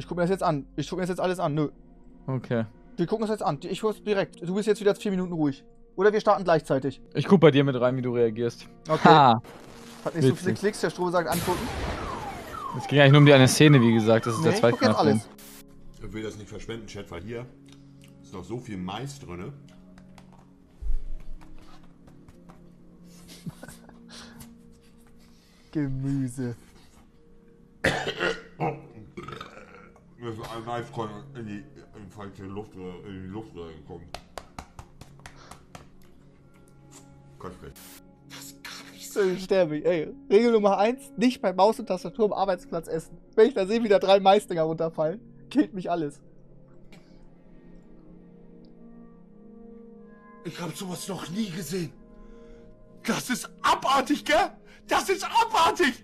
Ich gucke mir das jetzt an. Ich gucke mir das jetzt alles an. Nö. Okay. Wir gucken uns jetzt an. Ich hör's direkt. Du bist jetzt wieder 4 Minuten ruhig. Oder wir starten gleichzeitig. Ich guck bei dir mit rein, wie du reagierst. Okay. Ha. Hat nicht so viele Klicks, der Stroh sagt angucken. Es ging eigentlich nur um die eine Szene, wie gesagt. Das ist der Zweitknapp. Ich will das nicht verschwenden, Chat, weil hier ist noch so viel Mais drin. Gemüse. Mir ist ein Maiskorn in die falsche Luft, in die Luft reingekommen. Köstlich. Ich sterbe ich, ey. Regel Nummer 1, nicht bei Maus und Tastatur am Arbeitsplatz essen. Wenn ich da sehe, wie da 3 Maisdinger runterfallen, killt mich alles. Ich habe sowas noch nie gesehen. Das ist abartig, gell? Das ist abartig!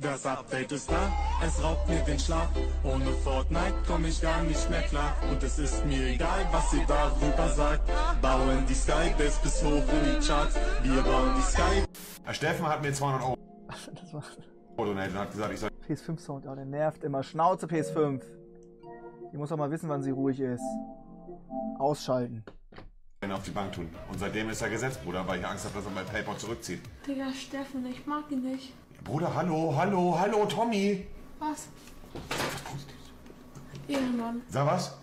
Das Update ist da, es raubt mir den Schlaf. Ohne Fortnite komm ich gar nicht mehr klar. Und es ist mir egal, was ihr darüber sagt. Bauen die Sky bis hoch in die Charts. Wir bauen die Sky. Herr Steffen hat mir 200 € das war... und hat gesagt, ich soll... PS5 Sound, ja, der nervt immer. Schnauze PS5. Die muss doch mal wissen, wann sie ruhig ist. Ausschalten. Auf die Bank tun. Und seitdem ist er gesetzt, Bruder, weil ich Angst habe, dass er mein Paypal zurückzieht. Digga, Steffen, ich mag ihn nicht. Bruder, hallo, hallo, hallo, Tommy. Was? Ehrenmann. Sag was?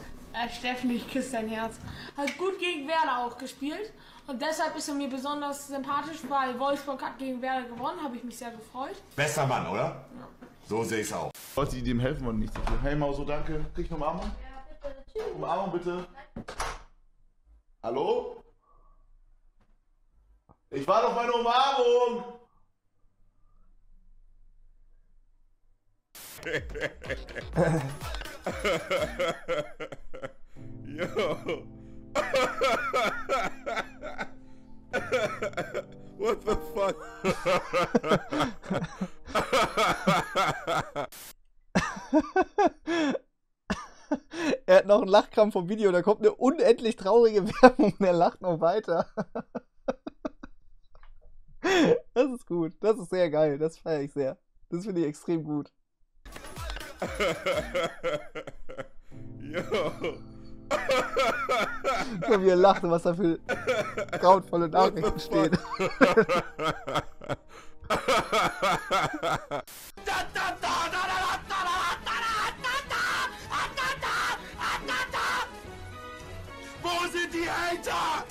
Steffen, ich küsse dein Herz. Hat gut gegen Werder auch gespielt. Und deshalb ist er mir besonders sympathisch, weil Wolfsburg hat gegen Werder gewonnen. Habe ich mich sehr gefreut. Bester Mann, oder? Ja. So sehe ich es auch. Leute, die dem helfen wollen, nicht zu tun. Hey, Mauso, danke. Krieg ich eine Umarmung? Ja, bitte. Tschüss. Umarmung, bitte. Hallo? Ich war doch meine Umarmung! Yo! What the fuck? Er hat noch einen Lachkrampf vom Video, da kommt eine unendlich traurige Werbung und er lacht noch weiter. Das ist gut, das ist sehr geil, das feiere ich sehr. Das finde ich extrem gut. Yo. So, wie er lacht und was da für grauenvolle Nachrichten stehen. Wo sind die Hater?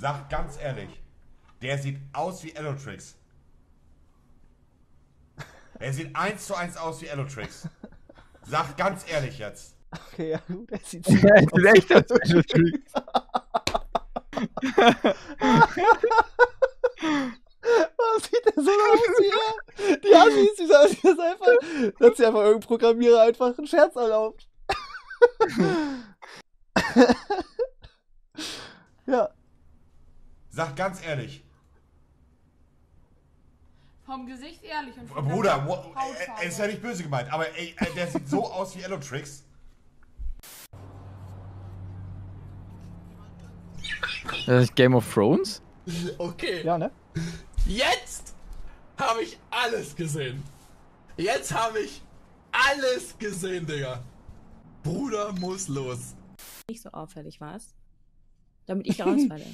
Sag ganz ehrlich, der sieht aus wie Elotrix. Er sieht 1:1 aus wie Elotrix. Sag ganz ehrlich jetzt. Okay, ja gut, er sieht echt aus wie Elotrix. Warum sieht der so aus wie er? Die Assis, die sagen einfach, dass sie einfach irgendein Programmierer einfach einen Scherz erlaubt. Ja. Sag ganz ehrlich. Vom Gesicht ehrlich und vom Bruder, er ist ja nicht böse gemeint, aber ey, der sieht so aus wie Elotrix. Das ist Game of Thrones? Okay. Ja, ne? Jetzt habe ich alles gesehen. Jetzt habe ich alles gesehen, Digga. Bruder muss los. Nicht so auffällig war's, damit ich rausfalle.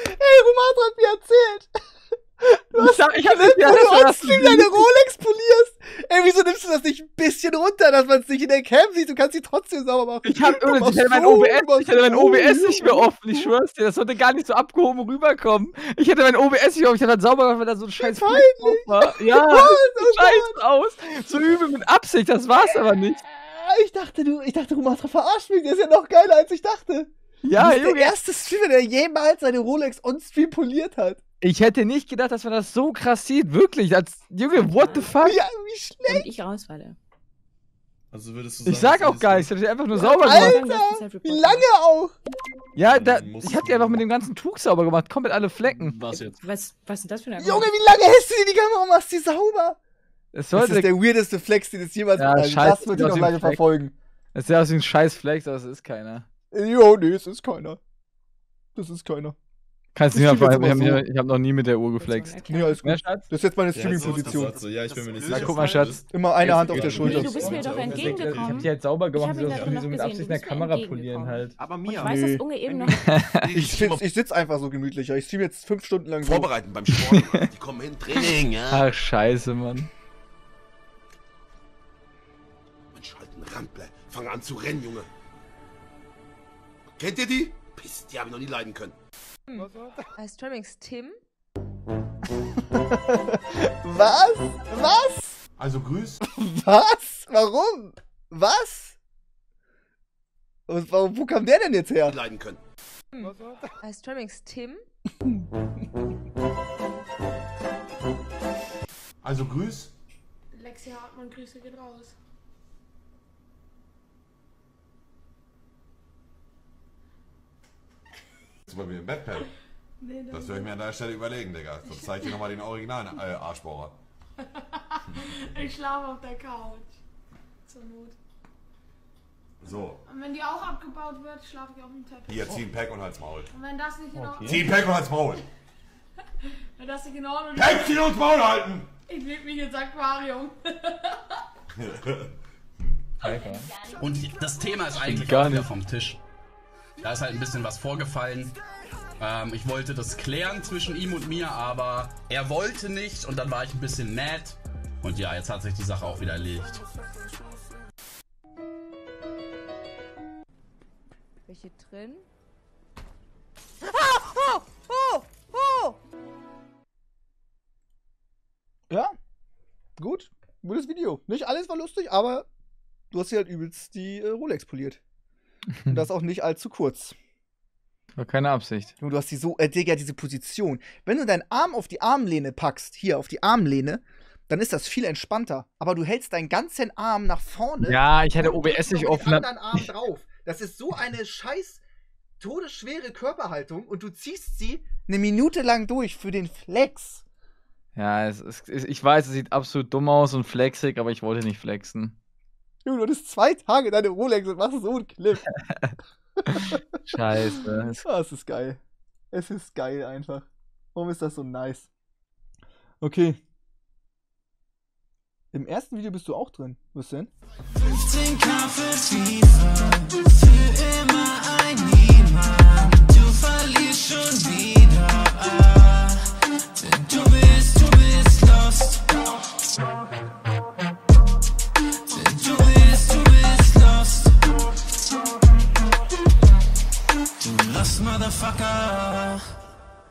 Hey, Romatra hat mir erzählt. Du hast, ich hab deine Rolex polierst. Ey, wieso nimmst du das nicht ein bisschen runter, dass man es nicht in der Cam sieht? Du kannst sie trotzdem sauber machen. Ich hätte mein OBS nicht mehr offen. Ich schwör's dir, das sollte gar nicht so abgehoben rüberkommen. Ich hätte mein OBS nicht offen. Ich hätte das sauber gemacht, weil da so ein scheiß Flick drauf war. Ja, scheiß aus. So übel mit Absicht, das war's aber nicht. Ich dachte, Romatra verarscht mich. Der ist ja noch geiler, als ich dachte. Ja, das ist der erste Streamer, der jemals seine Rolex on-stream poliert hat. Ich hätte nicht gedacht, dass man das so krass sieht. Wirklich, als Junge, what the fuck? Ja, wie schlecht. Und ich rausfalle. Also würdest du sagen, ich sag auch gar nichts, ich hab dich einfach nur sauber gemacht. Alter, wie lange auch? Ja, ich hab dir einfach mit dem ganzen Tuch sauber gemacht, komplett alle Flecken. Was jetzt? Was ist das für eine Junge, wie lange hältst du dir die Kamera und machst die sauber? Das ist der weirdeste Flex, den es jemals war. Ja, das wird dich noch lange verfolgen. Das sieht aus wie ein scheiß Flex, aber es ist keiner. Jo, nee, es ist keiner. Das ist keiner. Kannst du nicht mehr, ich hab noch nie mit der Uhr geflext. Nee, alles gut. Das ist jetzt meine Streaming-Position. Ja, so, ja, ich bin mir nicht sicher. Na, guck mal, Schatz. Immer eine Hand auf der Schulter. Du bist mir doch entgegengekommen. Ich hab die halt sauber gemacht, so mit Absicht in der Kamera polieren halt. Aber mir. Ich weiß, dass Unge eben noch... Ich sitz einfach so gemütlicher. Ich stream jetzt 5 Stunden lang. Vorbereiten beim Sport. Die kommen hin, Training, ja. Ach, scheiße, Mann. Mensch, halt ein Rampler. Fang an zu rennen, Junge. Kennt ihr die? Piss, die habe ich noch nie leiden können. Als Streamings Tim? Was? Was? Also grüß. Was? Warum? Was? Und wo kam der denn jetzt her? Leiden können. Als Streamings Tim? Also grüß. Lexi Hartmann, Grüße geht raus. Bei mir im Backpack. Nee, das würde ich mir an der Stelle überlegen, Digga. Sonst zeige ich dir nochmal den originalen Arschbohrer. Ich schlafe auf der Couch. Zur Not. So. Und wenn die auch abgebaut wird, schlafe ich auf dem Teppich. Hier, zieh ein Pack und halt's Maul. Und wenn das nicht in Ordnung ist. Zieh ein Pack und halt's Maul! Wenn das nicht in Ordnung ist. Pack, zieh uns Maul halten! Ich lebe mich ins Aquarium. Und das Thema ist eigentlich gar nicht vom Tisch. Da ist halt ein bisschen was vorgefallen. Ich wollte das klären zwischen ihm und mir, aber er wollte nicht und dann war ich ein bisschen mad. Und ja, jetzt hat sich die Sache auch wieder erledigt. Welche drin? Ah! Oh! Oh! Oh! Ja, gut. Gutes Video. Nicht alles war lustig, aber du hast hier halt übelst die Rolex poliert. Und das auch nicht allzu kurz. War keine Absicht. Du hast die so, Digga, diese Position. Wenn du deinen Arm auf die Armlehne packst, hier auf die Armlehne, dann ist das viel entspannter. Aber du hältst deinen ganzen Arm nach vorne. Ja, ich hätte OBS nicht offen. Und anderen Arm drauf. Das ist so eine scheiß todesschwere Körperhaltung und du ziehst sie 1 Minute lang durch für den Flex. Ja, ich weiß, es sieht absolut dumm aus und flexig, aber ich wollte nicht flexen. Du hattest 2 Tage deine Rolex und machst so einen Clip. Scheiße. Oh, es ist geil. Es ist geil einfach. Warum ist das so nice? Okay. Im ersten Video bist du auch drin. Was denn? 15K fürs FIFA. Für immer ein Niemand. Du verlierst schon wieder. Ah, denn du bist lost. Motherfucker.